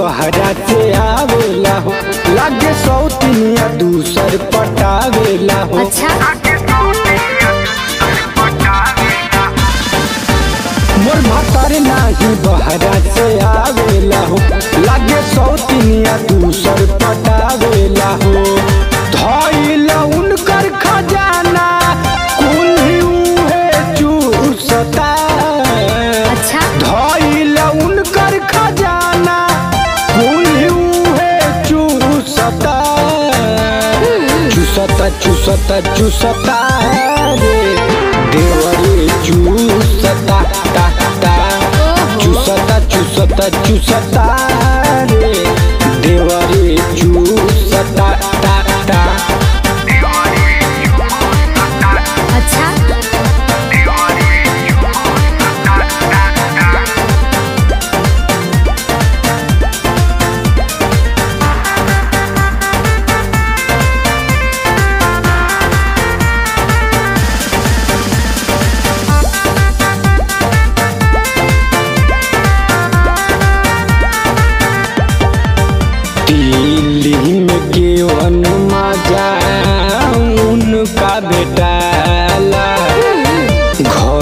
बहरा से आवेला हो लागे सौतिया दूसर पटावेला हो। मोर भतर नाही बहरा से आवेला हो लागे सौतिया दूसर पटावेला हो। धइला उनकर खजाना कुल है चूसता। धइला उनकर खजाना कुल है चूसता। चूसता चूसता चूसता रे देवरी चूसता ता। चूसता चूसता चूसता रे देवरी चूसता ता। उनका बेटा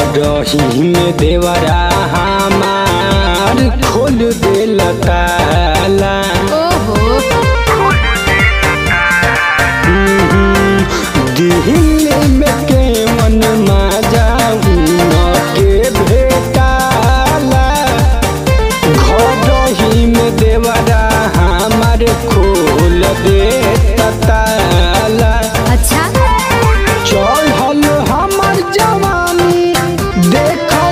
घरही में देवरा हमार खोल दे ताला। दिल में के मन माजा के भेटाला घरही में देवरा हमार खोल दे ताला। चढ़ल हमर जवानी देखू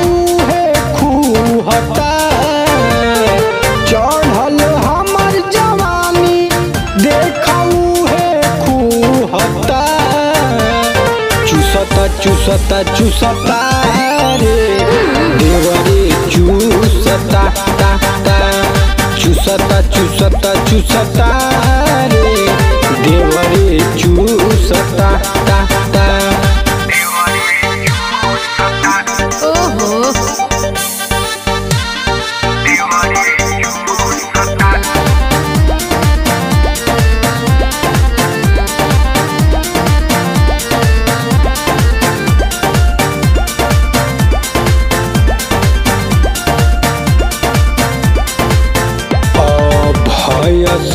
है खूहता। चढ़ल हमर जवानी देखू है खूहता। चूसता चूसता चूसता रे देवरी चूसता ता। चूसता चूसता चूसता रे देवरी चूसता ता।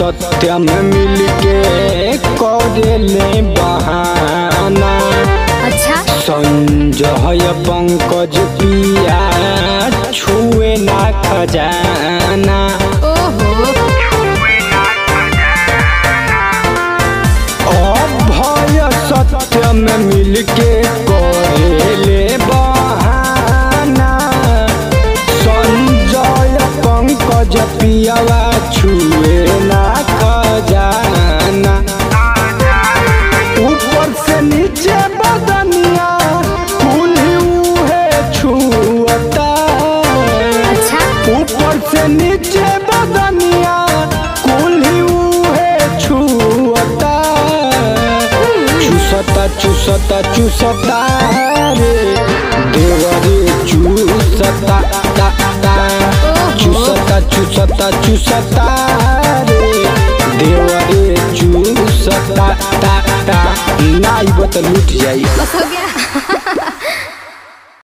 सत्य में मिल के करेले बहाना। संजय पंकज पिया छुए ना खजाना। अभय सत्य में मिल के करेले बहाना। संजय पंकज पिया छुए ना खजाना। ऊपर से नीचे बदनिया कुल्हू है छुअता। ऊपर से नीचे बदनिया कुल्हू है छुअता। चूसता चूसता चूसता रे देवरी चूसता ता। चूसता चूसता चूसता रे देवरी चूसता ता। नाई बतल उठ जाई।